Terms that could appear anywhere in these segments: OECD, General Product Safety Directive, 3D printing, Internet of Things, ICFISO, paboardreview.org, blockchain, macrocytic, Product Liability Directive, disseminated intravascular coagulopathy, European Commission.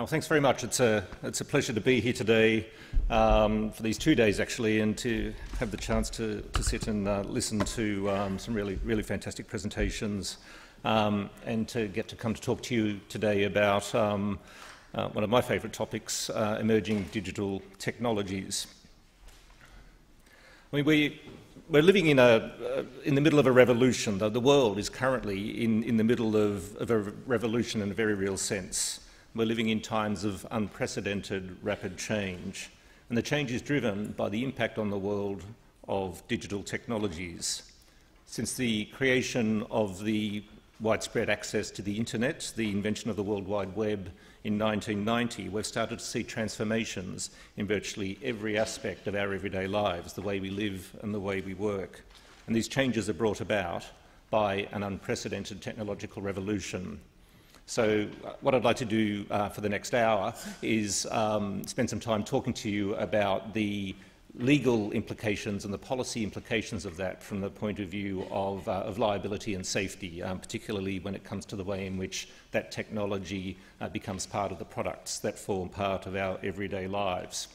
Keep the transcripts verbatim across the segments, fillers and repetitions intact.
Now, thanks very much. It's a, it's a pleasure to be here today um, for these two days, actually, and to have the chance to, to sit and uh, listen to um, some really, really fantastic presentations um, and to get to come to talk to you today about um, uh, one of my favourite topics, uh, emerging digital technologies. I mean, we, we're living in, a, uh, in the middle of a revolution. The, the world is currently in, in the middle of, of a revolution in a very real sense. We're living in times of unprecedented rapid change, and the change is driven by the impact on the world of digital technologies. Since the creation of the widespread access to the internet, the invention of the World Wide Web in nineteen ninety, we've started to see transformations in virtually every aspect of our everyday lives, the way we live and the way we work. And these changes are brought about by an unprecedented technological revolution. So what I'd like to do uh, for the next hour is um, spend some time talking to you about the legal implications and the policy implications of that from the point of view of, uh, of liability and safety, um, particularly when it comes to the way in which that technology uh, becomes part of the products that form part of our everyday lives.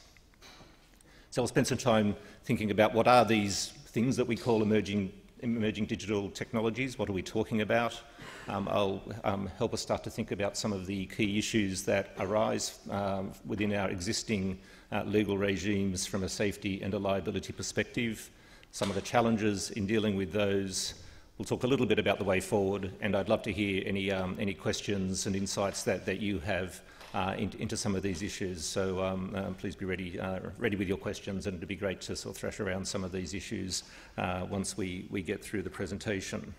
So I'll spend some time thinking about what are these things that we call emerging emerging digital technologies, what are we talking about? Um, I'll um, help us start to think about some of the key issues that arise um, within our existing uh, legal regimes from a safety and a liability perspective, some of the challenges in dealing with those. We'll talk a little bit about the way forward, and I'd love to hear any, um, any questions and insights that, that you have uh, in, into some of these issues. So um, uh, please be ready, uh, ready with your questions, and it'd be great to sort of thrash around some of these issues uh, once we, we get through the presentation.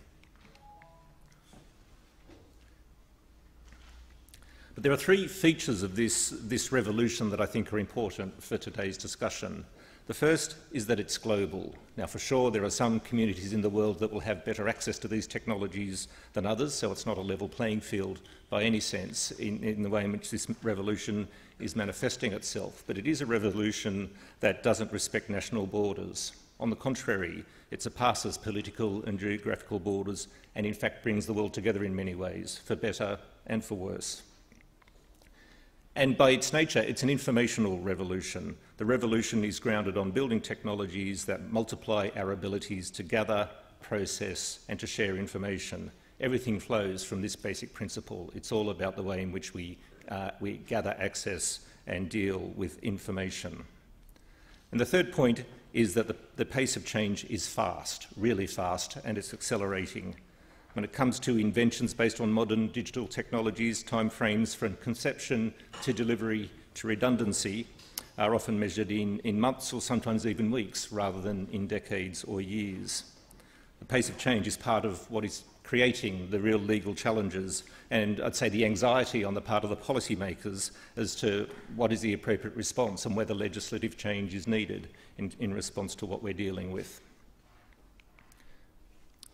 But there are three features of this, this revolution that I think are important for today's discussion. The first is that it's global. Now, for sure, there are some communities in the world that will have better access to these technologies than others, so it's not a level playing field by any sense in, in the way in which this revolution is manifesting itself. But it is a revolution that doesn't respect national borders. On the contrary, it surpasses political and geographical borders and, in fact, brings the world together in many ways, for better and for worse. And by its nature, it's an informational revolution. The revolution is grounded on building technologies that multiply our abilities to gather, process, and to share information. Everything flows from this basic principle. It's all about the way in which we, uh, we gather, access, and deal with information. And the third point is that the, the pace of change is fast, really fast, and it's accelerating. When it comes to inventions based on modern digital technologies, timeframes from conception to delivery to redundancy are often measured in, in months or sometimes even weeks rather than in decades or years. The pace of change is part of what is creating the real legal challenges, and I'd say the anxiety on the part of the policymakers as to what is the appropriate response and whether legislative change is needed in, in response to what we're dealing with.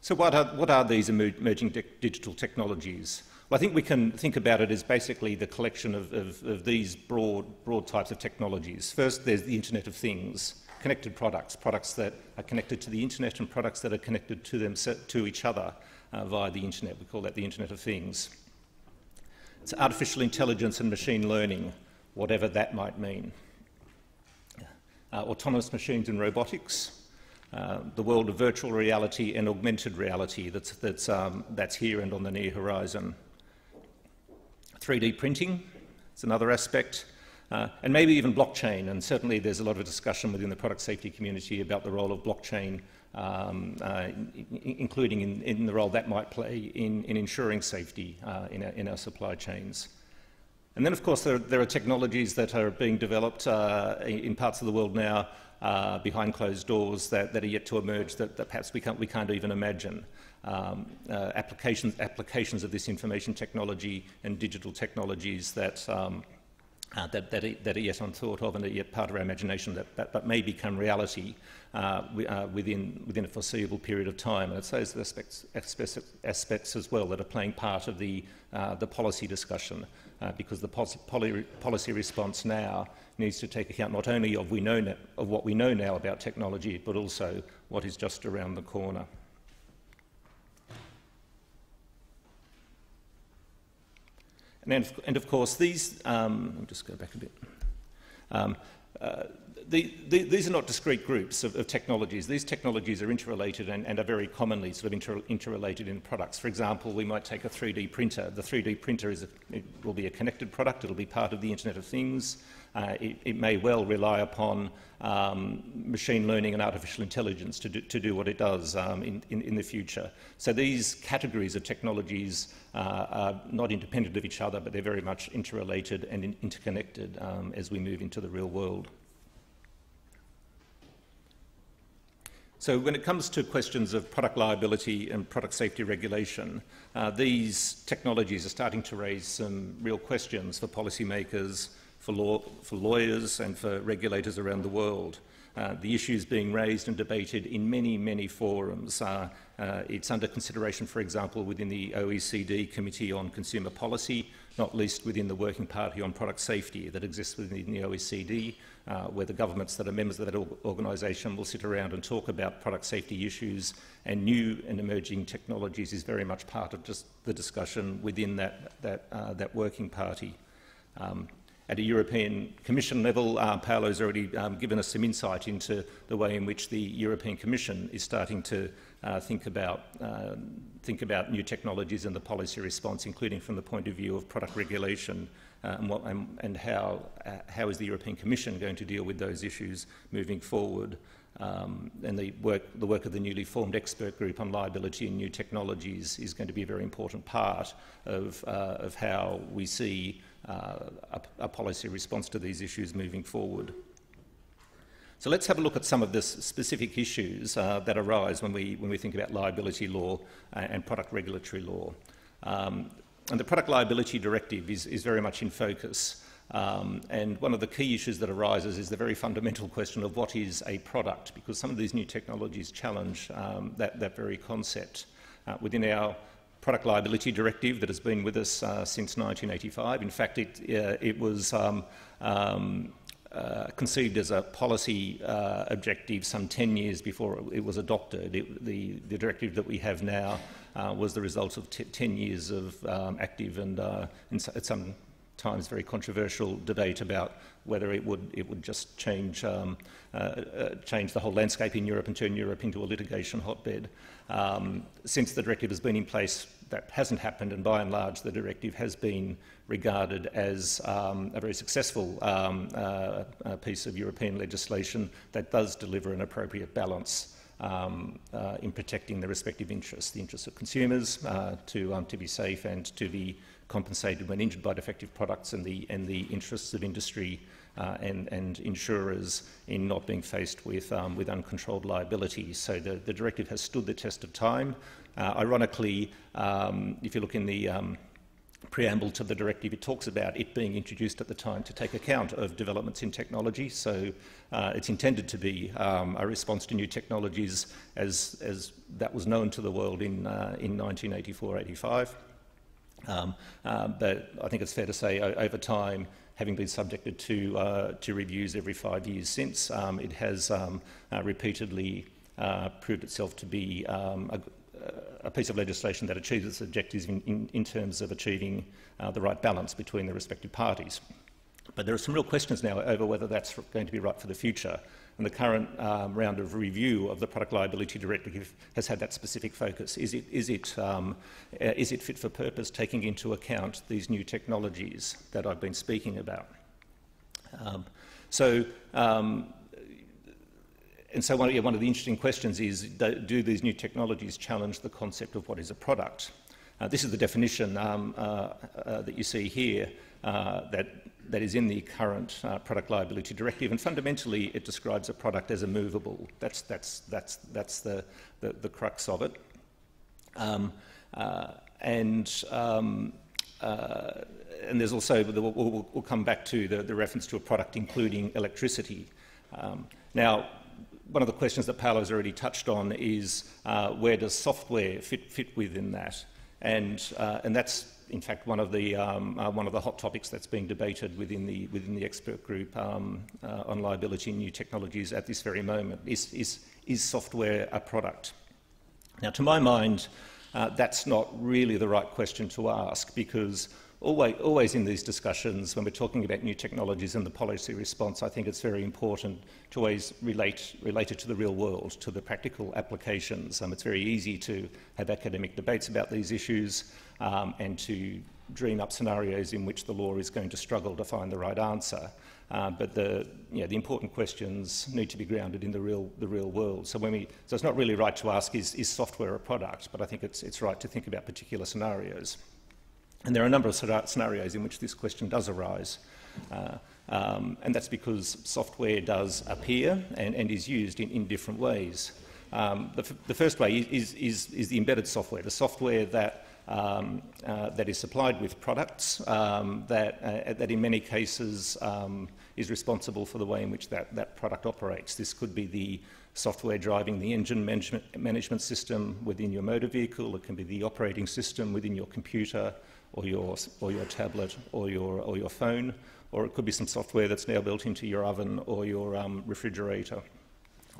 So what are, what are these emerging digital technologies? Well, I think we can think about it as basically the collection of, of, of these broad, broad types of technologies. First, there's the Internet of Things, connected products, products that are connected to the internet and products that are connected to, them, to each other uh, via the internet. We call that the Internet of Things. It's artificial intelligence and machine learning, whatever that might mean. Uh, autonomous machines and robotics. Uh, the world of virtual reality and augmented reality that's, that's, um, that's here and on the near horizon. three D printing is another aspect, uh, and maybe even blockchain, and certainly there's a lot of discussion within the product safety community about the role of blockchain, um, uh, in, including in, in the role that might play in, in ensuring safety uh, in, our, in our supply chains. And then, of course, there, there are technologies that are being developed uh, in parts of the world now Uh, behind closed doors that, that are yet to emerge that, that perhaps we can't, we can't even imagine. Um, uh, applications, applications of this information technology and digital technologies that, um, uh, that, that, are, that are yet unthought of and are yet part of our imagination that, that, that may become reality uh, we, uh, within, within a foreseeable period of time. And it's those aspects, aspects, aspects as well that are playing part of the, uh, the policy discussion uh, because the poli policy response now needs to take account not only of, we know now, of what we know now about technology, but also what is just around the corner. And of, and of course, these, um, I'll just go back a bit. Um, uh, the, the, these are not discrete groups of, of technologies. These technologies are interrelated and, and are very commonly sort of inter, interrelated in products. For example, we might take a three D printer. The three D printer is a, it will be a connected product. It will be part of the Internet of Things. Uh, it, it may well rely upon um, machine learning and artificial intelligence to do, to do what it does um, in, in, in the future. So these categories of technologies uh, are not independent of each other, but they're very much interrelated and in, interconnected um, as we move into the real world. So when it comes to questions of product liability and product safety regulation, uh, these technologies are starting to raise some real questions for policymakers, for, law, for lawyers and for regulators around the world. Uh, the issues being raised and debated in many, many forums. Uh, uh, it's under consideration, for example, within the O E C D Committee on Consumer Policy, not least within the Working Party on Product Safety that exists within the O E C D, uh, where the governments that are members of that organisation will sit around and talk about product safety issues, and new and emerging technologies is very much part of just the discussion within that, that, uh, that Working Party. Um, At a European Commission level, uh, Paolo's already um, given us some insight into the way in which the European Commission is starting to uh, think about, uh, think about new technologies and the policy response, including from the point of view of product regulation uh, and, what, um, and how, uh, how is the European Commission going to deal with those issues moving forward. Um, and the work, the work of the newly formed expert group on liability and new technologies is going to be a very important part of, uh, of how we see Uh, a, a policy response to these issues moving forward. So let's have a look at some of the specific issues uh, that arise when we, when we think about liability law and product regulatory law. Um, and the Product Liability Directive is, is very much in focus. Um, and one of the key issues that arises is the very fundamental question of what is a product, because some of these new technologies challenge um, that, that very concept. Uh, within our Product Liability Directive that has been with us uh, since nineteen eighty-five. In fact, it, uh, it was um, um, uh, conceived as a policy uh, objective some ten years before it was adopted. It, the, the directive that we have now uh, was the result of ten years of um, active and, uh, and at some times very controversial debate about whether it would, it would just change, um, uh, uh, change the whole landscape in Europe and turn Europe into a litigation hotbed. Um, since the directive has been in place, that hasn't happened, and by and large the directive has been regarded as um, a very successful um, uh, piece of European legislation that does deliver an appropriate balance um, uh, in protecting the respective interests, the interests of consumers uh, to, um, to be safe and to be compensated when injured by defective products, and the, and the interests of industry uh, and, and insurers in not being faced with, um, with uncontrolled liability. So the, the directive has stood the test of time. Uh, ironically, um, if you look in the um, preamble to the directive, it talks about it being introduced at the time to take account of developments in technology. So uh, it's intended to be um, a response to new technologies as, as that was known to the world in, uh, in nineteen eighty-four eighty-five. Um, uh, but I think it's fair to say uh, over time, having been subjected to, uh, to reviews every five years since, um, it has um, uh, repeatedly uh, proved itself to be um, a, a piece of legislation that achieves its objectives in, in, in terms of achieving uh, the right balance between the respective parties. But there are some real questions now over whether that's going to be right for the future. And the current um, round of review of the Product Liability Directive has had that specific focus. Is it, is it, um, uh, is it fit for purpose, taking into account these new technologies that I've been speaking about? Um, so, um, and so one of, yeah, one of the interesting questions is, do, do these new technologies challenge the concept of what is a product? Uh, this is the definition um, uh, uh, that you see here uh, that, that is in the current uh, Product Liability Directive, and fundamentally it describes a product as a movable. That's, that's, that's, that's the, the, the crux of it. Um, uh, and, um, uh, and there's also, the, we'll, we'll come back to the, the reference to a product including electricity. Um, now, one of the questions that Paolo's already touched on is uh, where does software fit, fit within that? And, uh, and that's, in fact, one of the, um, uh, one of the hot topics that's being debated within the, within the expert group um, uh, on liability and new technologies at this very moment. Is, is, is software a product? Now, to my mind, uh, that's not really the right question to ask, because always, always in these discussions, when we're talking about new technologies and the policy response, I think it's very important to always relate, relate it to the real world, to the practical applications. Um, it's very easy to have academic debates about these issues um, and to dream up scenarios in which the law is going to struggle to find the right answer. Uh, but the, you know, the important questions need to be grounded in the real, the real world. So, when we, so it's not really right to ask, is, is software a product? But I think it's, it's right to think about particular scenarios. And there are a number of scenarios in which this question does arise. Uh, um, and that's because software does appear and, and is used in, in different ways. Um, the, f the first way is, is, is the embedded software, the software that Um, uh, that is supplied with products, um, that, uh, that in many cases um, is responsible for the way in which that, that product operates. This could be the software driving the engine management, management system within your motor vehicle. It can be the operating system within your computer or your, or your tablet or your, or your phone, or it could be some software that's now built into your oven or your um, refrigerator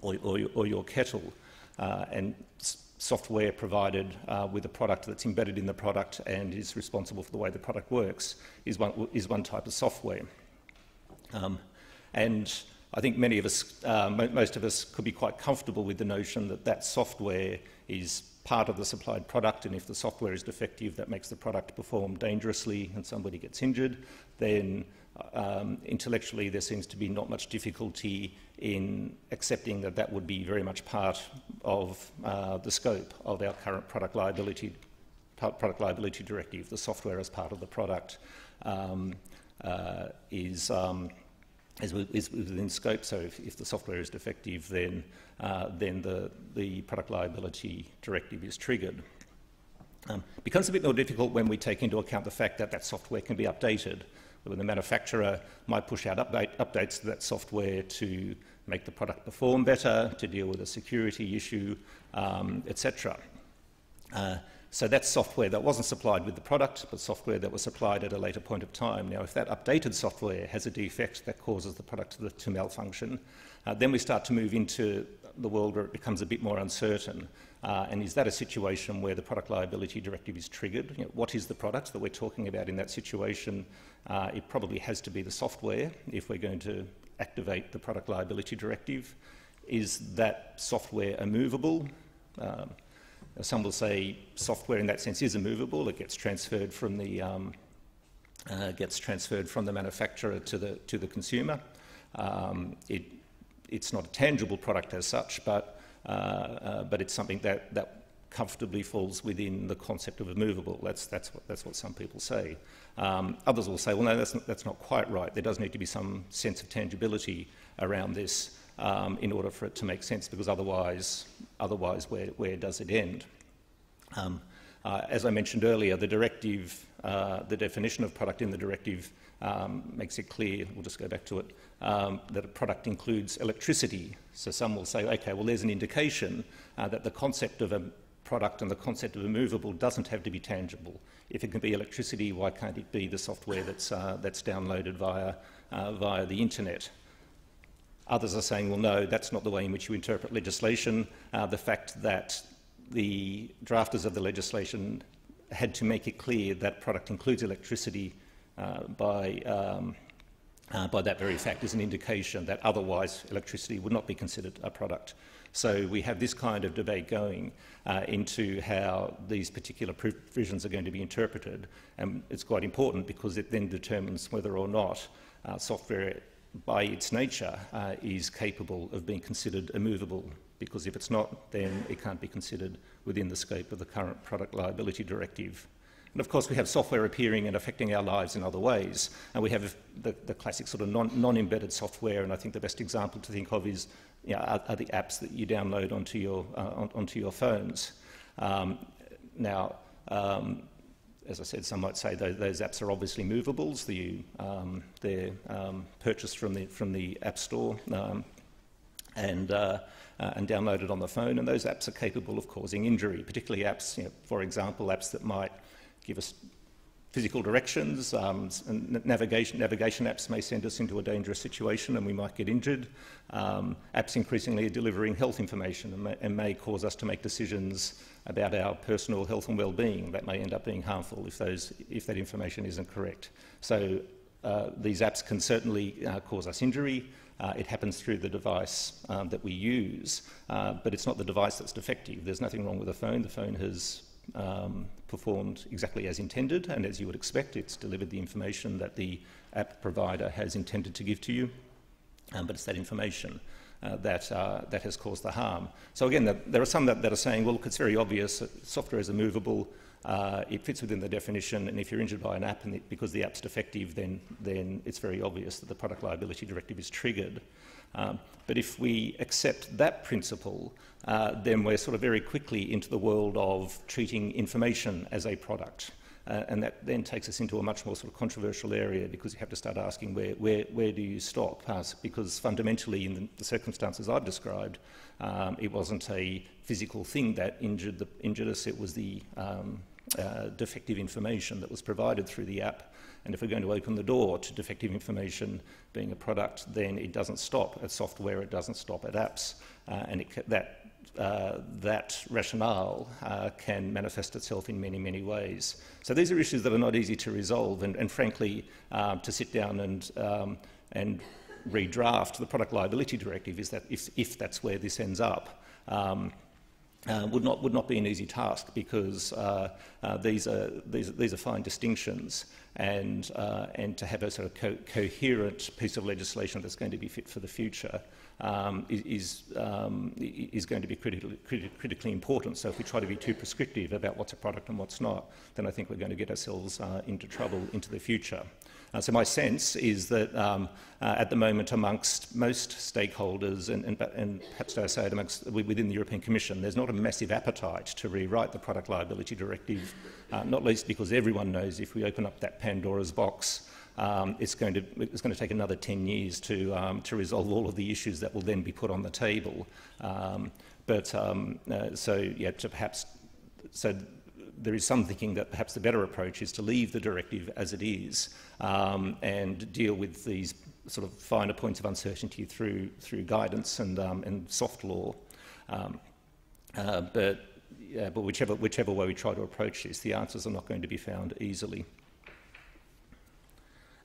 or, or, your, or your kettle. Uh, and software provided uh, with a product that's embedded in the product and is responsible for the way the product works is one, is one type of software. Um, and I think many of us, uh, most of us could be quite comfortable with the notion that that software is part of the supplied product, and if the software is defective, that makes the product perform dangerously and somebody gets injured, then um, intellectually there seems to be not much difficulty in accepting that that would be very much part of uh, the scope of our current product liability, product liability directive. The software as part of the product um, uh, is, um, is, is within scope, so if, if the software is defective, then, uh, then the, the product liability directive is triggered. Um, it becomes a bit more difficult when we take into account the fact that that software can be updated. When the manufacturer might push out update, updates to that software to make the product perform better, to deal with a security issue, um, et cetera. Uh, so that's software that wasn't supplied with the product, but software that was supplied at a later point of time. Now, if that updated software has a defect that causes the product to, to malfunction, uh, then we start to move into the world where it becomes a bit more uncertain. Uh, and is that a situation where the product liability directive is triggered? You know, what is the product that we're talking about in that situation? Uh, it probably has to be the software if we're going to activate the product liability directive. Is that software immovable? Um, some will say software in that sense is immovable. It gets transferred from the um, uh, gets transferred from the manufacturer to the to the consumer. Um, it it's not a tangible product as such, but Uh, uh, but it's something that, that comfortably falls within the concept of immovable. That's, that's, what, that's what some people say. Um, others will say, well, no, that's not, that's not quite right. There does need to be some sense of tangibility around this um, in order for it to make sense, because otherwise, otherwise where, where does it end? Um, uh, as I mentioned earlier, the directive, uh, the definition of product in the directive um, makes it clear, we'll just go back to it, Um, that a product includes electricity. So some will say, okay, well, there's an indication uh, that the concept of a product and the concept of immovable doesn't have to be tangible. If it can be electricity, why can't it be the software that's, uh, that's downloaded via, uh, via the internet? Others are saying, well, no, that's not the way in which you interpret legislation. Uh, the fact that the drafters of the legislation had to make it clear that product includes electricity uh, by um, Uh, by that very fact is an indication that otherwise electricity would not be considered a product. So we have this kind of debate going uh, into how these particular provisions are going to be interpreted, and it's quite important because it then determines whether or not uh, software by its nature uh, is capable of being considered immovable, because if it's not, then it can't be considered within the scope of the current Product Liability Directive. And of course, we have software appearing and affecting our lives in other ways. And we have the, the classic sort of non-embedded non software, and I think the best example to think of is, you know, are, are the apps that you download onto your, uh, on, onto your phones. Um, now, um, as I said, some might say those, those apps are obviously movables. The, um, they're um, purchased from the, from the App Store um, and uh, Uh, and downloaded on the phone. And those apps are capable of causing injury, particularly apps, you know, for example, apps that might give us physical directions, um, and navigation, navigation apps may send us into a dangerous situation and we might get injured. Um, apps increasingly are delivering health information and may, and may cause us to make decisions about our personal health and well-being that may end up being harmful if, those, if that information isn't correct. So uh, these apps can certainly uh, cause us injury. Uh, it happens through the device um, that we use, uh, but it's not the device that's defective. There's nothing wrong with the phone. The phone has um, performed exactly as intended, and as you would expect, it's delivered the information that the app provider has intended to give to you, um, but it's that information Uh, that, uh, that has caused the harm. So again, the, there are some that, that are saying, well, look, it's very obvious, software is immovable, uh, it fits within the definition, and if you're injured by an app and it, because the app's defective, then, then it's very obvious that the Product Liability Directive is triggered. Um, but if we accept that principle, uh, then we're sort of very quickly into the world of treating information as a product. Uh, and that then takes us into a much more sort of controversial area, because you have to start asking where, where, where do you stop? Uh, because fundamentally, in the, the circumstances I've described, um, it wasn't a physical thing that injured, the, injured us, it was the um, uh, defective information that was provided through the app. And if we're going to open the door to defective information being a product, then it doesn't stop at software, it doesn't stop at apps, uh, and it, that Uh, that rationale uh, can manifest itself in many, many ways. So these are issues that are not easy to resolve, and, and frankly, uh, to sit down and, um, and redraft the Product Liability Directive, is that if, if that's where this ends up, um, Uh, would not would not be an easy task, because uh, uh, these are these these are fine distinctions, and uh, and to have a sort of co coherent piece of legislation that's going to be fit for the future um, is um, is going to be critically crit critically important. So if we try to be too prescriptive about what's a product and what's not, then I think we're going to get ourselves uh, into trouble into the future. Uh, so my sense is that um, uh, at the moment, amongst most stakeholders, and, and, and perhaps I say it amongst, within the European Commission, there's not a massive appetite to rewrite the Product Liability Directive, uh, not least because everyone knows if we open up that Pandora's box, um, it's going to it's going to take another ten years to um, to resolve all of the issues that will then be put on the table. Um, but um, uh, so yeah, to perhaps so. There is some thinking that perhaps the better approach is to leave the directive as it is um, and deal with these sort of finer points of uncertainty through through guidance and um, and soft law. Um, uh, but yeah, but whichever whichever way we try to approach this, the answers are not going to be found easily.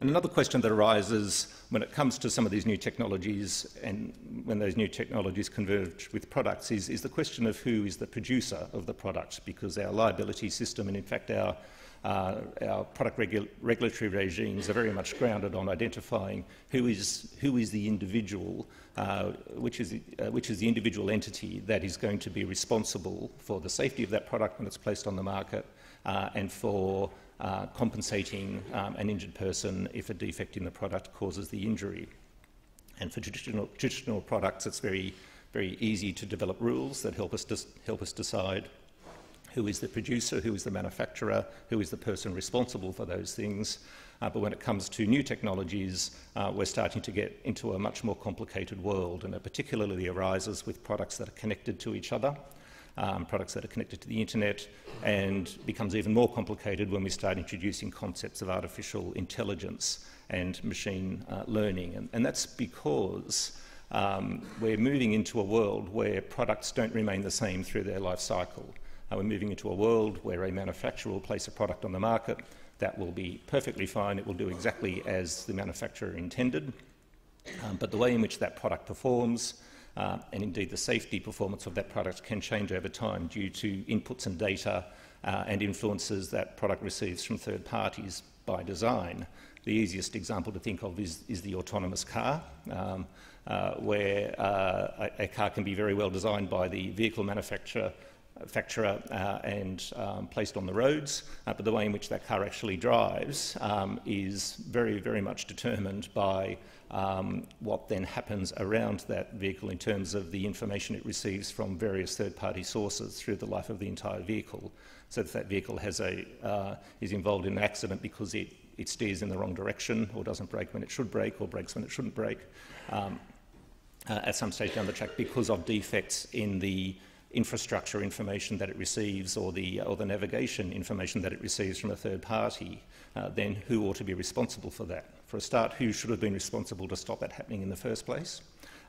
And another question that arises when it comes to some of these new technologies, and when those new technologies converge with products, is, is the question of who is the producer of the product, because our liability system and in fact our, uh, our product regu regulatory regimes are very much grounded on identifying who is, who is the individual, uh, which, is the, uh, which is the individual entity that is going to be responsible for the safety of that product when it's placed on the market uh, and for Uh, compensating um, an injured person if a defect in the product causes the injury. And for traditional, traditional products, it's very, very easy to develop rules that help us help us decide who is the producer, who is the manufacturer, who is the person responsible for those things. Uh, but when it comes to new technologies, uh, we're starting to get into a much more complicated world, and it particularly arises with products that are connected to each other. Um, products that are connected to the internet, and becomes even more complicated when we start introducing concepts of artificial intelligence and machine uh, learning. And, and that's because um, we're moving into a world where products don't remain the same through their life cycle. Uh, we're moving into a world where a manufacturer will place a product on the market that will be perfectly fine, it will do exactly as the manufacturer intended, um, but the way in which that product performs Uh, and indeed the safety performance of that product can change over time due to inputs and data uh, and influences that product receives from third parties by design. The easiest example to think of is, is the autonomous car, um, uh, where uh, a, a car can be very well designed by the vehicle manufacturer manufacturer uh, and um, placed on the roads, uh, but the way in which that car actually drives um, is very, very much determined by um, what then happens around that vehicle in terms of the information it receives from various third-party sources through the life of the entire vehicle. So if that vehicle has a, uh, is involved in an accident because it, it steers in the wrong direction or doesn't brake when it should brake or brakes when it shouldn't brake, um, uh, at some stage down the track because of defects in the infrastructure information that it receives or the, or the navigation information that it receives from a third party, uh, then who ought to be responsible for that? For a start, who should have been responsible to stop that happening in the first place?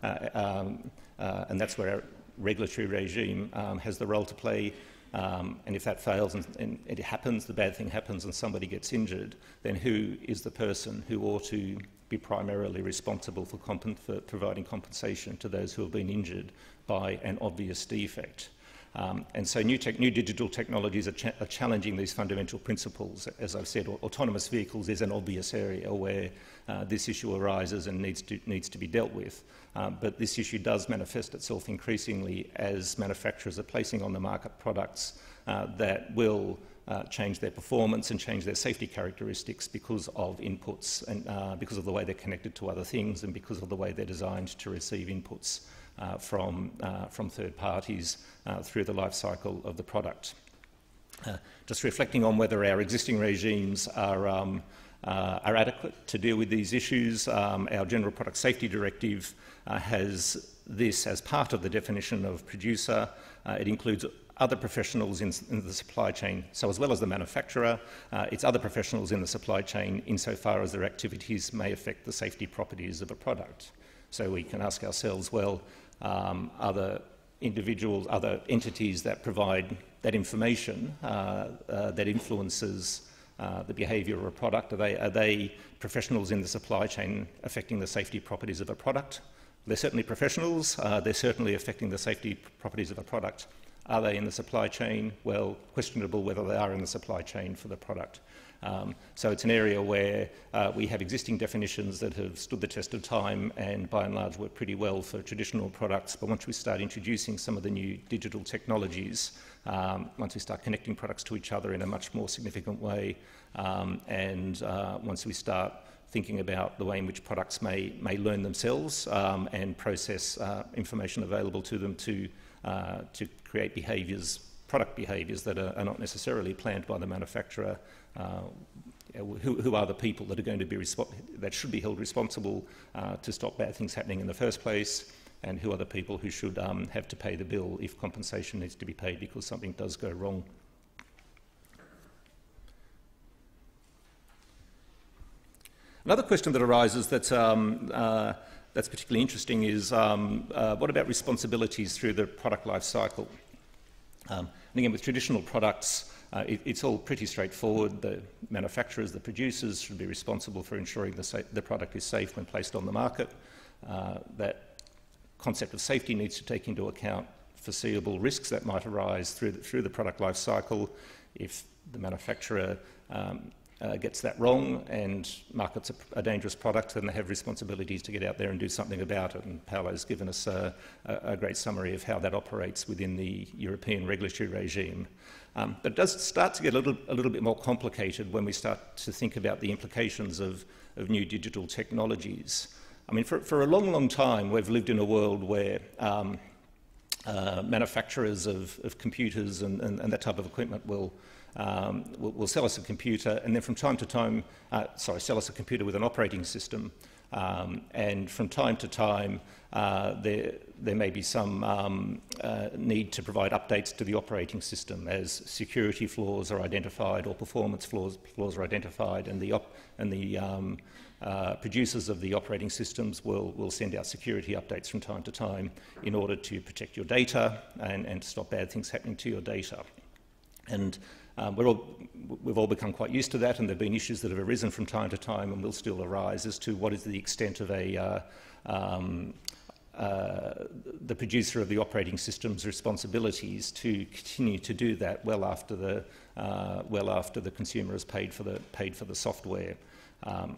Uh, um, uh, and that's where our regulatory regime um, has the role to play. Um, and if that fails and, and it happens, the bad thing happens and somebody gets injured, then who is the person who ought to be primarily responsible for, comp for providing compensation to those who have been injured by an obvious defect? Um, and so new, tech new digital technologies are, cha are challenging these fundamental principles. As I've said, autonomous vehicles is an obvious area where uh, this issue arises and needs to, needs to be dealt with. Uh, but this issue does manifest itself increasingly as manufacturers are placing on the market products uh, that will Uh, change their performance and change their safety characteristics because of inputs and uh, because of the way they're connected to other things and because of the way they're designed to receive inputs uh, from, uh, from third parties uh, through the life cycle of the product. Uh, just reflecting on whether our existing regimes are, um, uh, are adequate to deal with these issues, um, our General Product Safety Directive uh, has this as part of the definition of producer. Uh, it includes other professionals in, in the supply chain. So as well as the manufacturer, uh, it's other professionals in the supply chain insofar as their activities may affect the safety properties of a product. So we can ask ourselves, well, um, other individuals, other entities that provide that information uh, uh, that influences uh, the behaviour of a product, are they, are they professionals in the supply chain affecting the safety properties of a product? They're certainly professionals, uh, they're certainly affecting the safety properties of a product. Are they in the supply chain? Well, questionable whether they are in the supply chain for the product. Um, so it's an area where uh, we have existing definitions that have stood the test of time and by and large work pretty well for traditional products. But once we start introducing some of the new digital technologies, um, once we start connecting products to each other in a much more significant way, um, and uh, once we start thinking about the way in which products may, may learn themselves um, and process uh, information available to them to Uh, to create behaviours, product behaviours that are, are not necessarily planned by the manufacturer. Uh, who, who are the people that are going to be that should be held responsible uh, to stop bad things happening in the first place, and who are the people who should um, have to pay the bill if compensation needs to be paid because something does go wrong. Another question that arises that's um, uh, that's particularly interesting is um, uh, what about responsibilities through the product life cycle? Um, and again, with traditional products, uh, it, it's all pretty straightforward. The manufacturers, the producers should be responsible for ensuring the, the product is safe when placed on the market. Uh, that concept of safety needs to take into account foreseeable risks that might arise through the, through the product life cycle. If the manufacturer um, Uh, gets that wrong and markets a, a dangerous product, then they have responsibilities to get out there and do something about it. And Paolo's given us a, a, a great summary of how that operates within the European regulatory regime. Um, but it does start to get a little, a little bit more complicated when we start to think about the implications of, of new digital technologies. I mean, for, for a long, long time, we've lived in a world where um, uh, manufacturers of, of computers and, and, and that type of equipment will Um, will sell us a computer, and then from time to time, uh, sorry, sell us a computer with an operating system, um, and from time to time uh, there, there may be some um, uh, need to provide updates to the operating system as security flaws are identified or performance flaws, flaws are identified, and the, op and the um, uh, producers of the operating systems will, will send out security updates from time to time in order to protect your data and, and to stop bad things happening to your data. And um, we're all, we've all become quite used to that, and there have been issues that have arisen from time to time and will still arise as to what is the extent of a, uh, um, uh, the producer of the operating system's responsibilities to continue to do that well after the, uh, well after the consumer has paid for the, paid for the software. Um,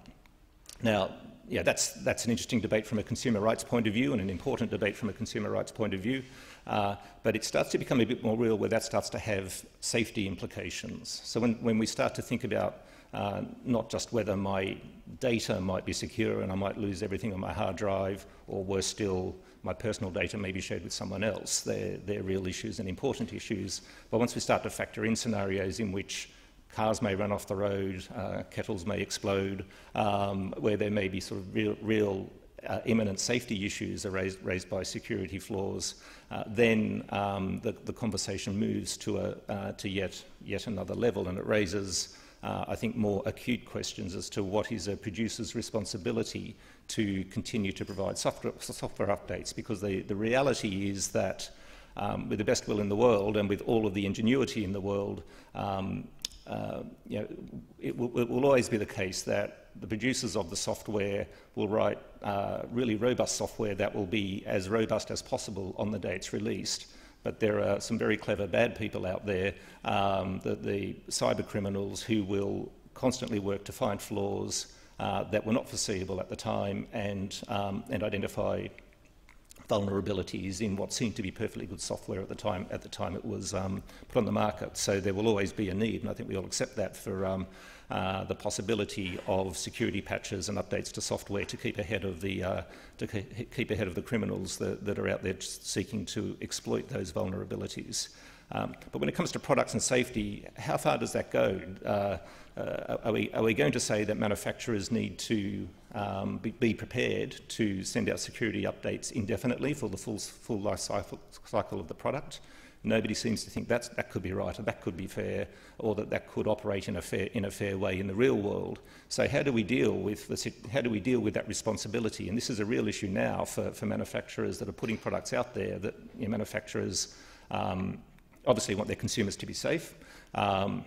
now, yeah, that's, that's an interesting debate from a consumer rights point of view and an important debate from a consumer rights point of view. Uh, but it starts to become a bit more real where that starts to have safety implications. So when, when we start to think about uh, not just whether my data might be secure and I might lose everything on my hard drive, or worse still, my personal data may be shared with someone else. They're, they're real issues and important issues. But once we start to factor in scenarios in which cars may run off the road, uh, kettles may explode, um, where there may be sort of real, real uh, imminent safety issues are raised, raised by security flaws, uh, then um, the, the conversation moves to, a, uh, to yet, yet another level, and it raises, uh, I think, more acute questions as to what is a producer's responsibility to continue to provide software, software updates, because the, the reality is that um, with the best will in the world and with all of the ingenuity in the world, um, Uh, you know, it, will, it will always be the case that the producers of the software will write uh, really robust software that will be as robust as possible on the day it's released. But there are some very clever bad people out there, um, the, the cyber criminals, who will constantly work to find flaws uh, that were not foreseeable at the time, and, um, and identify vulnerabilities in what seemed to be perfectly good software at the time, at the time it was um, put on the market. So there will always be a need, and I think we all accept that, for um, uh, the possibility of security patches and updates to software to keep ahead of the, uh, to keep ahead of the criminals that, that are out there seeking to exploit those vulnerabilities. Um, but when it comes to products and safety, how far does that go? Uh, uh, are, we, are we going to say that manufacturers need to um, be, be prepared to send out security updates indefinitely for the full, full life cycle, cycle of the product? Nobody seems to think that's, that could be right, or that could be fair, or that that could operate in a fair, in a fair way in the real world. So how do we deal with the, how do we deal with that responsibility? And this is a real issue now for, for manufacturers that are putting products out there that, you know, manufacturers um, obviously want their consumers to be safe, um,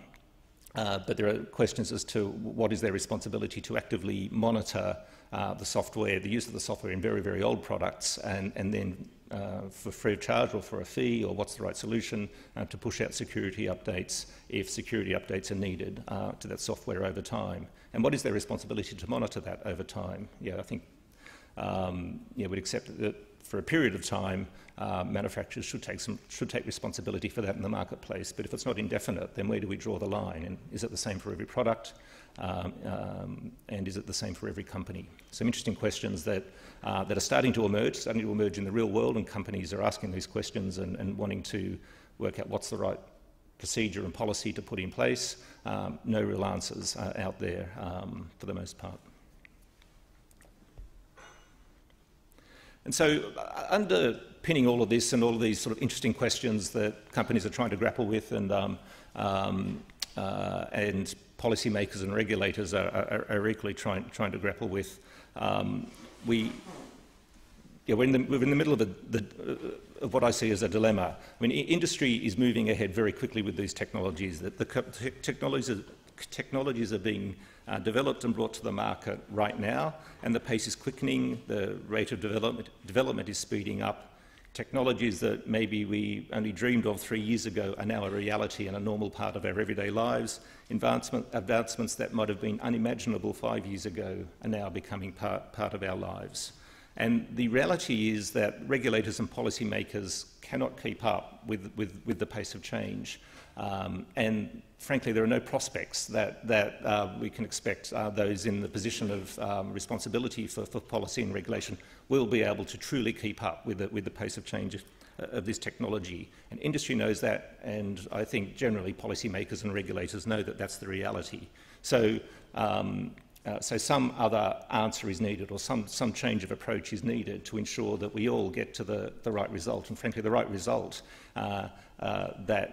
uh, but there are questions as to what is their responsibility to actively monitor uh, the software, the use of the software in very, very old products, and, and then uh, for free of charge or for a fee, or what's the right solution uh, to push out security updates if security updates are needed uh, to that software over time. And what is their responsibility to monitor that over time? Yeah, I think um, yeah, we'd accept that for a period of time, uh, manufacturers should take, some, should take responsibility for that in the marketplace. But if it's not indefinite, then where do we draw the line? And is it the same for every product? Um, um, and is it the same for every company? Some interesting questions that, uh, that are starting to emerge, starting to emerge in the real world, and companies are asking these questions and, and wanting to work out what's the right procedure and policy to put in place. Um, no real answers uh, out there um, for the most part. And so, underpinning all of this and all of these sort of interesting questions that companies are trying to grapple with, and, um, um, uh, and policymakers and regulators are, are, are equally trying, trying to grapple with, um, we, yeah, we're, in the, we're in the middle of, a, the, of what I see as a dilemma. I mean, industry is moving ahead very quickly with these technologies. That the technologies are, technologies are being Uh, developed and brought to the market right now, and the pace is quickening, the rate of development, development is speeding up. Technologies that maybe we only dreamed of three years ago are now a reality and a normal part of our everyday lives. Advancement, advancements that might have been unimaginable five years ago are now becoming part, part of our lives. And the reality is that regulators and policymakers cannot keep up with, with, with the pace of change. Um, and frankly, there are no prospects that, that uh, we can expect uh, those in the position of um, responsibility for, for policy and regulation will be able to truly keep up with the, with the pace of change of, uh, of this technology. And industry knows that, and I think generally policymakers and regulators know that that's the reality. So, um, uh, so some other answer is needed, or some, some change of approach is needed to ensure that we all get to the, the right result. And frankly, the right result uh, uh, that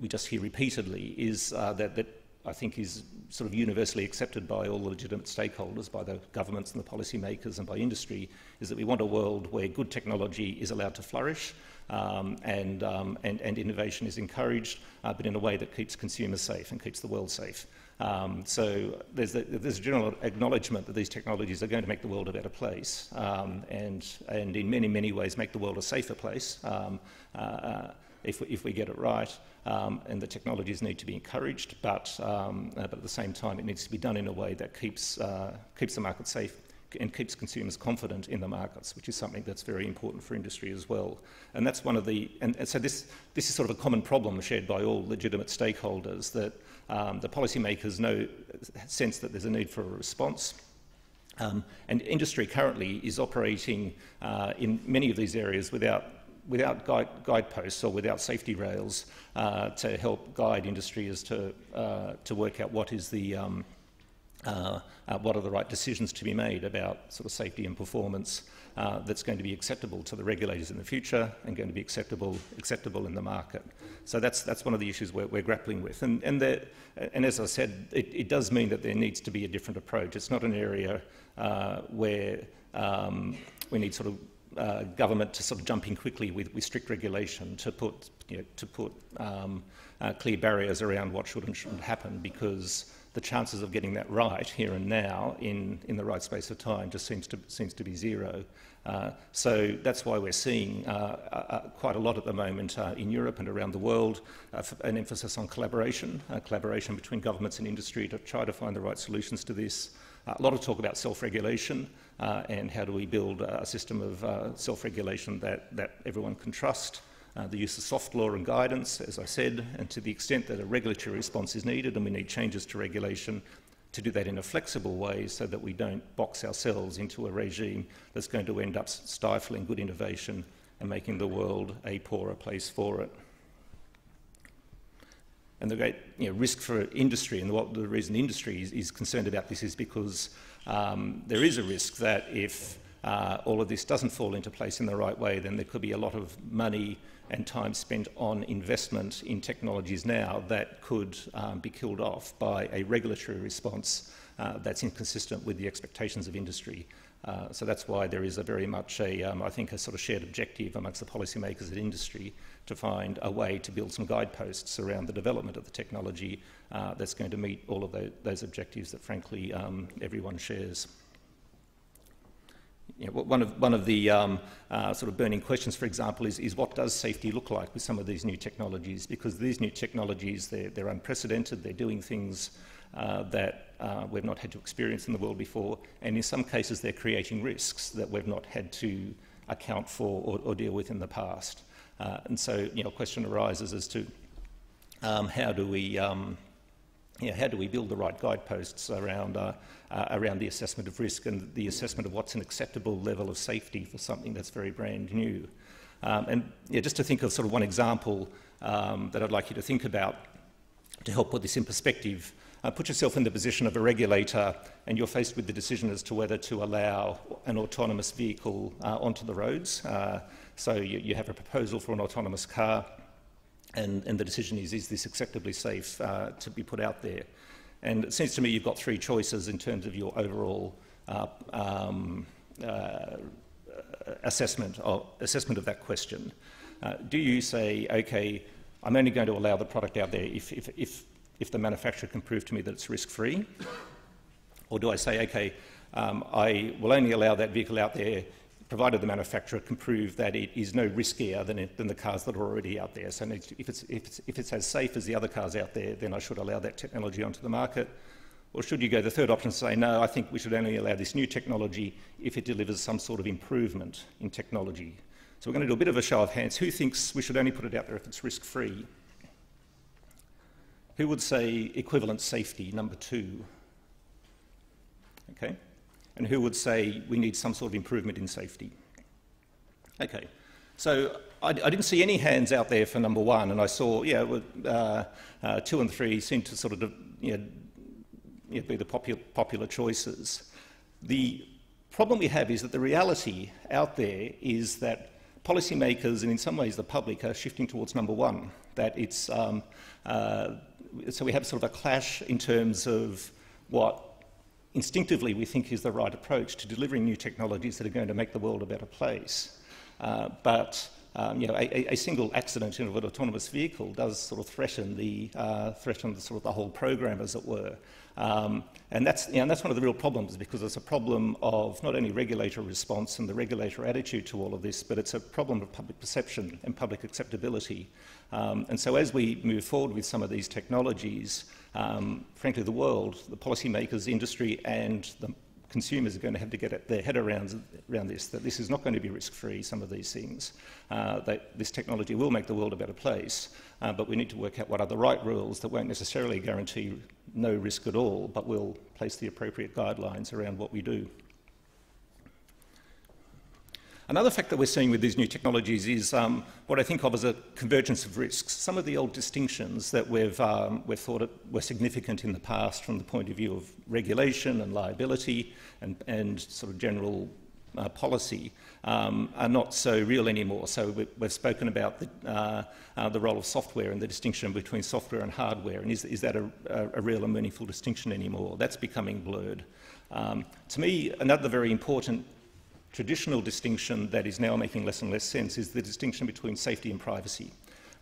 we just hear repeatedly is uh, that, that I think is sort of universally accepted by all the legitimate stakeholders, by the governments and the policymakers and by industry, is that we want a world where good technology is allowed to flourish um, and, um, and, and innovation is encouraged, uh, but in a way that keeps consumers safe and keeps the world safe. Um, so there's, the, there's a general acknowledgement that these technologies are going to make the world a better place um, and, and in many, many ways make the world a safer place um, uh, if, we, if we get it right. Um, and the technologies need to be encouraged, but, um, uh, but at the same time it needs to be done in a way that keeps, uh, keeps the market safe and keeps consumers confident in the markets, which is something that's very important for industry as well. And that's one of the, and, and so this, this is sort of a common problem shared by all legitimate stakeholders, that um, the policymakers know, sense that there's a need for a response. Um, and industry currently is operating uh, in many of these areas without without guide, guideposts or without safety rails uh, to help guide industry as to, uh, to work out what is the, um, Uh, uh, what are the right decisions to be made about sort of safety and performance uh, that's going to be acceptable to the regulators in the future and going to be acceptable acceptable in the market. So that's that's one of the issues we're, we're grappling with. And and, there, and as I said, it, it does mean that there needs to be a different approach. It's not an area uh, where um, we need sort of uh, government to sort of jump in quickly with, with strict regulation to put you know, to put um, uh, clear barriers around what should and shouldn't happen, because the chances of getting that right here and now in, in the right space of time just seems to, seems to be zero. Uh, so that's why we're seeing uh, uh, quite a lot at the moment uh, in Europe and around the world uh, an emphasis on collaboration, uh, collaboration between governments and industry to try to find the right solutions to this. Uh, a lot of talk about self-regulation uh, and how do we build a system of uh, self-regulation that, that everyone can trust. Uh, the use of soft law and guidance, as I said, and to the extent that a regulatory response is needed and we need changes to regulation, to do that in a flexible way so that we don't box ourselves into a regime that's going to end up stifling good innovation and making the world a poorer place for it. And the great you know, risk for industry, and the, what, the reason industry is, is concerned about this is because um, there is a risk that if Uh, all of this doesn't fall into place in the right way, then there could be a lot of money and time spent on investment in technologies now that could um, be killed off by a regulatory response uh, that's inconsistent with the expectations of industry. Uh, so that's why there is a very much a, um, I think, a sort of shared objective amongst the policymakers at industry to find a way to build some guideposts around the development of the technology uh, that's going to meet all of the, those objectives that, frankly, um, everyone shares. You know, one of, one of the um, uh, sort of burning questions, for example, is, is what does safety look like with some of these new technologies? Because these new technologies, they're, they're unprecedented, they're doing things uh, that uh, we've not had to experience in the world before, and in some cases they're creating risks that we've not had to account for or, or deal with in the past. Uh, and so, you know, a question arises as to um, how do we um, You know, how do we build the right guideposts around, uh, uh, around the assessment of risk and the assessment of what's an acceptable level of safety for something that's very brand new? Um, and yeah, just to think of sort of one example um, that I'd like you to think about to help put this in perspective, uh, put yourself in the position of a regulator and you're faced with the decision as to whether to allow an autonomous vehicle uh, onto the roads. Uh, so you, you have a proposal for an autonomous car. And, and the decision is, is this acceptably safe uh, to be put out there? And it seems to me you've got three choices in terms of your overall uh, um, uh, assessment, of, assessment of that question. Uh, do you say, okay, I'm only going to allow the product out there if, if, if, if the manufacturer can prove to me that it's risk-free? Or do I say, okay, um, I will only allow that vehicle out there provided the manufacturer can prove that it is no riskier than, it, than the cars that are already out there. So if it's, if, it's, if it's as safe as the other cars out there, then I should allow that technology onto the market. Or should you go the third option and say, no, I think we should only allow this new technology if it delivers some sort of improvement in technology. So we're going to do a bit of a show of hands. Who thinks we should only put it out there if it's risk-free? Who would say equivalent safety, number two? Okay. And who would say we need some sort of improvement in safety? Okay, so I, I didn't see any hands out there for number one, and I saw, yeah, uh, uh, two and three seem to sort of you know, you know, be the popular, popular choices. The problem we have is that the reality out there is that policymakers and in some ways the public are shifting towards number one, that it's, um, uh, so we have sort of a clash in terms of what instinctively we think is the right approach to delivering new technologies that are going to make the world a better place. Uh, but um, you know, a, a single accident in an autonomous vehicle does sort of threaten the, uh, threaten the, sort of the whole program, as it were. Um, and, that's, you know, and that's one of the real problems, because it's a problem of not only regulator response and the regulator attitude to all of this, but it's a problem of public perception and public acceptability. Um, and so as we move forward with some of these technologies, Um, frankly, the world, the policymakers, industry, and the consumers are going to have to get their head around, around this, that this is not going to be risk-free, some of these things, uh, that this technology will make the world a better place, uh, but we need to work out what are the right rules that won't necessarily guarantee no risk at all, but will place the appropriate guidelines around what we do. Another fact that we're seeing with these new technologies is um, what I think of as a convergence of risks. Some of the old distinctions that we've, um, we've thought it were significant in the past from the point of view of regulation and liability and, and sort of general uh, policy um, are not so real anymore. So we, we've spoken about the, uh, uh, the role of software and the distinction between software and hardware, and is, is that a, a real and meaningful distinction anymore? That's becoming blurred. Um, to me, another very important traditional distinction that is now making less and less sense is the distinction between safety and privacy.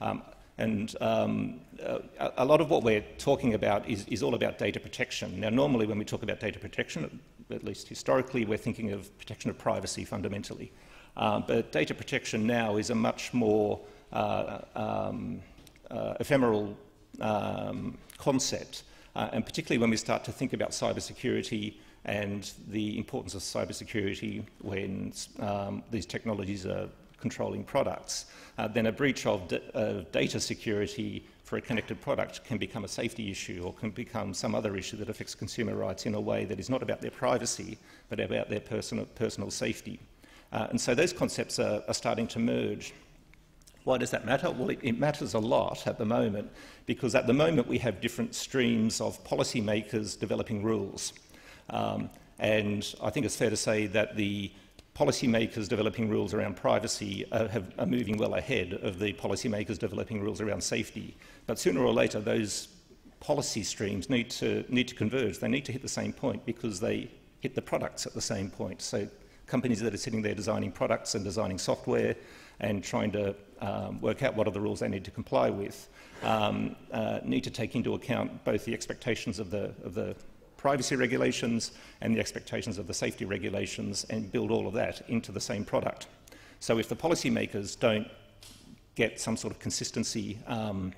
Um, and um, a, a lot of what we're talking about is, is all about data protection. Now, normally when we talk about data protection, at least historically, we're thinking of protection of privacy fundamentally. Um, but data protection now is a much more uh, um, uh, ephemeral um, concept, uh, and particularly when we start to think about cybersecurity and the importance of cybersecurity when um, these technologies are controlling products, uh, then a breach of uh, data security for a connected product can become a safety issue or can become some other issue that affects consumer rights in a way that is not about their privacy, but about their personal, personal safety. Uh, and so those concepts are, are starting to merge. Why does that matter? Well, it, it matters a lot at the moment, because at the moment we have different streams of policymakers developing rules. Um, and I think it's fair to say that the policymakers developing rules around privacy are, have, are moving well ahead of the policymakers developing rules around safety. But sooner or later, those policy streams need to, need to converge. They need to hit the same point, because they hit the products at the same point. So companies that are sitting there designing products and designing software and trying to um, work out what are the rules they need to comply with um, uh, need to take into account both the expectations of the, of the privacy regulations and the expectations of the safety regulations, and build all of that into the same product. So if the policymakers don't get some sort of consistency, um,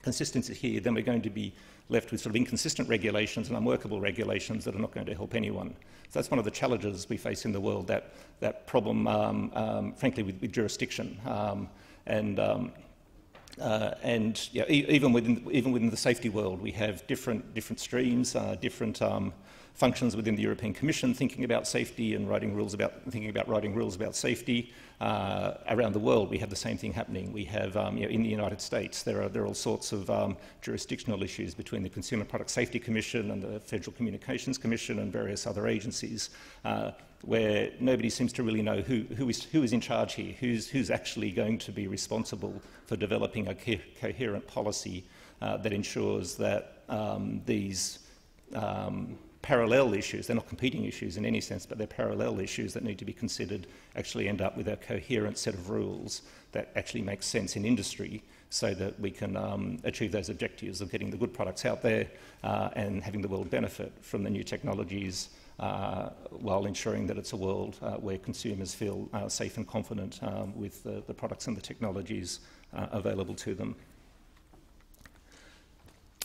consistency here, then we're going to be left with sort of inconsistent regulations and unworkable regulations that are not going to help anyone. So that's one of the challenges we face in the world, that, that problem, um, um, frankly, with, with jurisdiction. Um, and um, Uh, and yeah, e even within even within the safety world, we have different different streams, uh, different um, functions within the European Commission thinking about safety and writing rules about thinking about writing rules about safety. Uh, around the world, we have the same thing happening. We have um, you know, in the United States, there are there are all sorts of um, jurisdictional issues between the Consumer Product Safety Commission and the Federal Communications Commission and various other agencies, Uh, where nobody seems to really know who, who, is, who is in charge here, who's, who's actually going to be responsible for developing a co coherent policy uh, that ensures that um, these um, parallel issues, they're not competing issues in any sense, but they're parallel issues that need to be considered, actually end up with a coherent set of rules that actually makes sense in industry, so that we can um, achieve those objectives of getting the good products out there uh, and having the world benefit from the new technologies, Uh, while ensuring that it's a world uh, where consumers feel uh, safe and confident um, with the, the products and the technologies uh, available to them.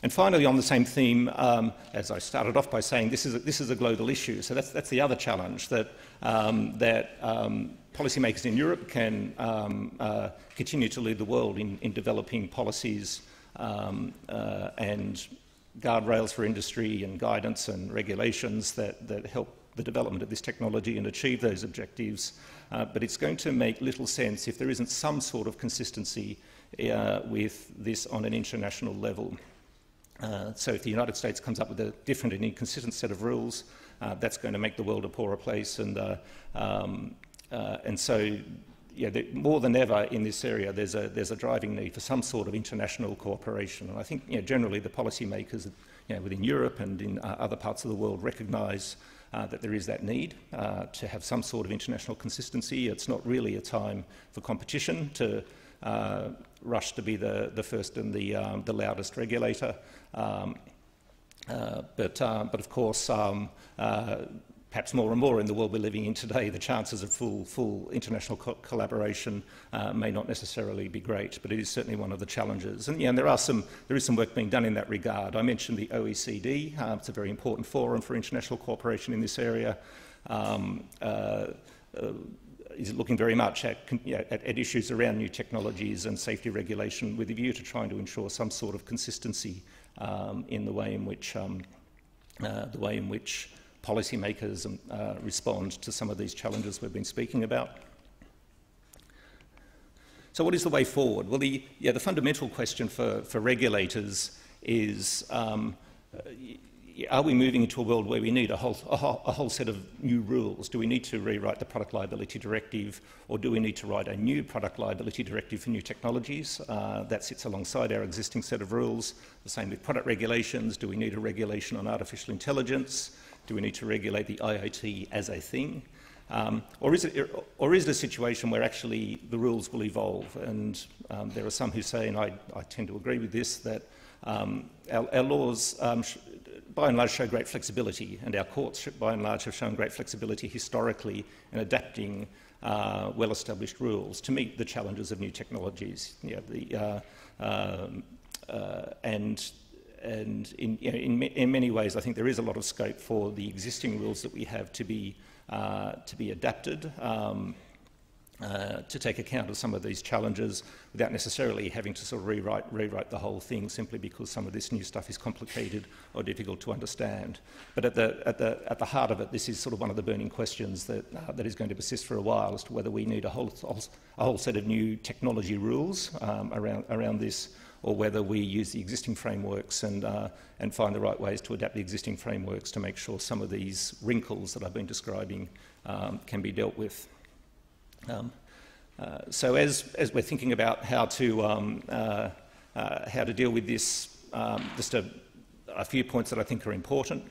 And finally, on the same theme, um, as I started off by saying, this is a, this is a global issue. So that's, that's the other challenge, that, um, that um, policymakers in Europe can um, uh, continue to lead the world in, in developing policies um, uh, and guardrails for industry and guidance and regulations that, that help the development of this technology and achieve those objectives. Uh, but it's going to make little sense if there isn't some sort of consistency uh, with this on an international level. Uh, so if the United States comes up with a different and inconsistent set of rules, uh, that's going to make the world a poorer place. And, uh, um, uh, and so yeah, the, more than ever in this area, there's a, there's a driving need for some sort of international cooperation. And I think you know, generally the policymakers you know, within Europe and in uh, other parts of the world recognise uh, that there is that need uh, to have some sort of international consistency. It's not really a time for competition to uh, rush to be the, the first and the, um, the loudest regulator. Um, uh, but, uh, but of course, um, uh, perhaps more and more in the world we're living in today, the chances of full, full international co collaboration uh, may not necessarily be great, but it is certainly one of the challenges. And, yeah, and there, are some, there is some work being done in that regard. I mentioned the O E C D. Uh, it's a very important forum for international cooperation in this area. Um, uh, uh, is looking very much at, you know, at, at issues around new technologies and safety regulation with a view to trying to ensure some sort of consistency um, in the way in which, um, uh, the way in which policymakers uh, respond to some of these challenges we've been speaking about. So what is the way forward? Well, the, yeah, the fundamental question for, for regulators is, um, are we moving into a world where we need a whole, a, whole, a whole set of new rules? Do we need to rewrite the Product Liability Directive, or do we need to write a new Product Liability Directive for new technologies uh, that sits alongside our existing set of rules? The same with product regulations. Do we need a regulation on artificial intelligence? Do we need to regulate the I O T as a thing? Um, or, is it, or is it a situation where actually the rules will evolve? And um, there are some who say, and I, I tend to agree with this, that um, our, our laws um, by and large show great flexibility, and our courts by and large have shown great flexibility historically in adapting uh, well-established rules to meet the challenges of new technologies. You know, the, uh, um, uh, and and in, you know, in, in many ways, I think there is a lot of scope for the existing rules that we have to be Uh, to be adapted um, uh, to take account of some of these challenges without necessarily having to sort of rewrite, rewrite the whole thing simply because some of this new stuff is complicated or difficult to understand. But at the, at the, at the heart of it, this is sort of one of the burning questions that, uh, that is going to persist for a while as to whether we need a whole, a whole set of new technology rules um, around, around this, or whether we use the existing frameworks and, uh, and find the right ways to adapt the existing frameworks to make sure some of these wrinkles that I've been describing um, can be dealt with. Um, uh, so as, as we're thinking about how to, um, uh, uh, how to deal with this, um, just a, a few points that I think are important.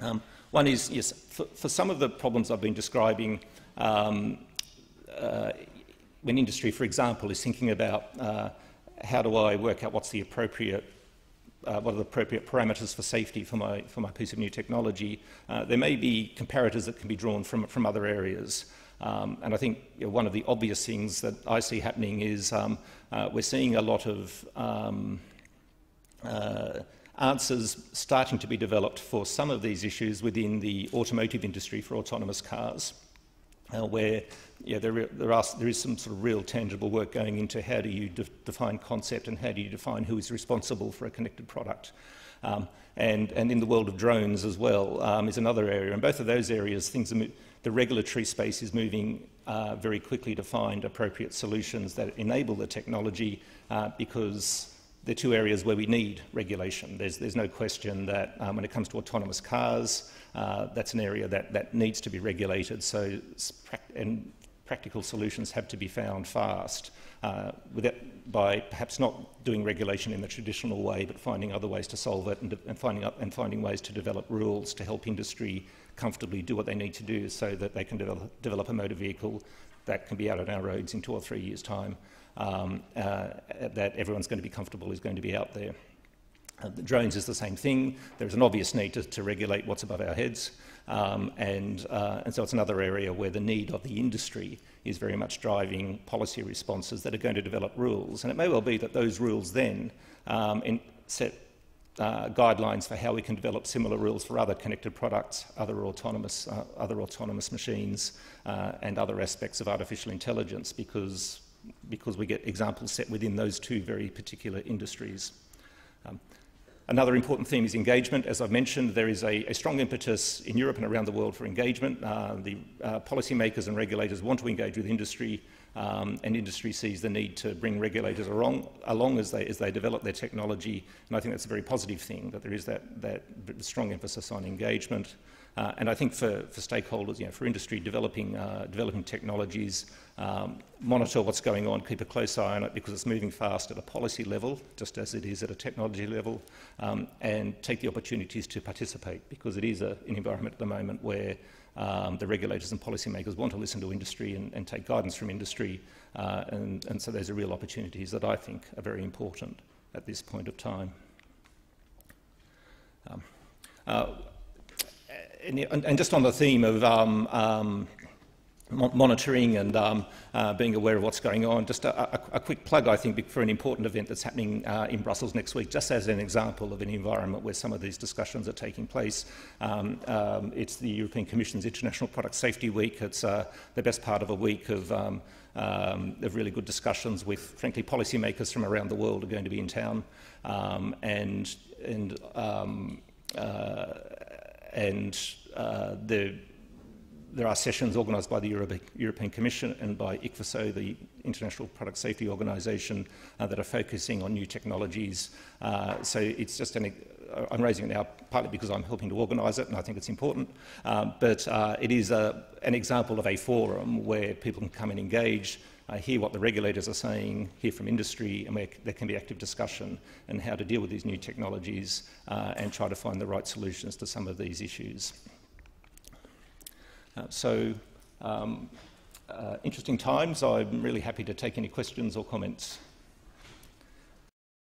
Um, one is, yes, for, for some of the problems I've been describing, um, uh, when industry, for example, is thinking about uh, how do I work out what's the appropriate, uh, what are the appropriate parameters for safety for my, for my piece of new technology? Uh, there may be comparators that can be drawn from, from other areas. Um, and I think you know, one of the obvious things that I see happening is um, uh, we're seeing a lot of um, uh, answers starting to be developed for some of these issues within the automotive industry for autonomous cars. Uh, where yeah, there, there, are, there is some sort of real tangible work going into how do you de define concept and how do you define who is responsible for a connected product. Um, and, and in the world of drones as well um, is another area. In both of those areas, things are the regulatory space is moving uh, very quickly to find appropriate solutions that enable the technology uh, because they're two areas where we need regulation. There's, there's no question that um, when it comes to autonomous cars, Uh, that's an area that, that needs to be regulated, so and practical solutions have to be found fast uh, without, by perhaps not doing regulation in the traditional way, but finding other ways to solve it and, and, finding up, and finding ways to develop rules to help industry comfortably do what they need to do so that they can develop, develop a motor vehicle that can be out on our roads in two or three years' time, um, uh, that everyone's going to be comfortable is going to be out there. Uh, the drones is the same thing. There's an obvious need to, to regulate what's above our heads. Um, and, uh, and so it's another area where the need of the industry is very much driving policy responses that are going to develop rules. And it may well be that those rules then um, in set uh, guidelines for how we can develop similar rules for other connected products, other autonomous, uh, other autonomous machines, uh, and other aspects of artificial intelligence, because, because we get examples set within those two very particular industries. Um, Another important theme is engagement. As I've mentioned, there is a, a strong impetus in Europe and around the world for engagement. Uh, the uh, policymakers and regulators want to engage with industry, um, and industry sees the need to bring regulators along, along as, they, as they develop their technology. And I think that's a very positive thing, that there is that, that strong emphasis on engagement. Uh, and I think for, for stakeholders, you know, for industry developing, uh, developing technologies, um, monitor what's going on, keep a close eye on it because it's moving fast at a policy level, just as it is at a technology level, um, and take the opportunities to participate because it is a, an environment at the moment where um, the regulators and policymakers want to listen to industry and, and take guidance from industry. Uh, and, and so those are real opportunities that I think are very important at this point of time. Um, uh, And just on the theme of um, um, monitoring and um, uh, being aware of what's going on, just a, a, a quick plug, I think, for an important event that's happening uh, in Brussels next week, just as an example of an environment where some of these discussions are taking place. Um, um, it's the European Commission's International Product Safety Week. It's uh, the best part of a week of, um, um, of really good discussions with, frankly, policymakers from around the world are going to be in town. Um, and... and um, uh, and uh, the, there are sessions organised by the Europe, European Commission and by ICFISO, the International Product Safety Organisation, uh, that are focusing on new technologies. Uh, so it's just an, I'm raising it now partly because I'm helping to organise it and I think it's important, um, but uh, it is a, an example of a forum where people can come and engage, uh, hear what the regulators are saying, hear from industry, and where there can be active discussion on how to deal with these new technologies uh, and try to find the right solutions to some of these issues. Uh, so, um, uh, interesting times. I'm really happy to take any questions or comments.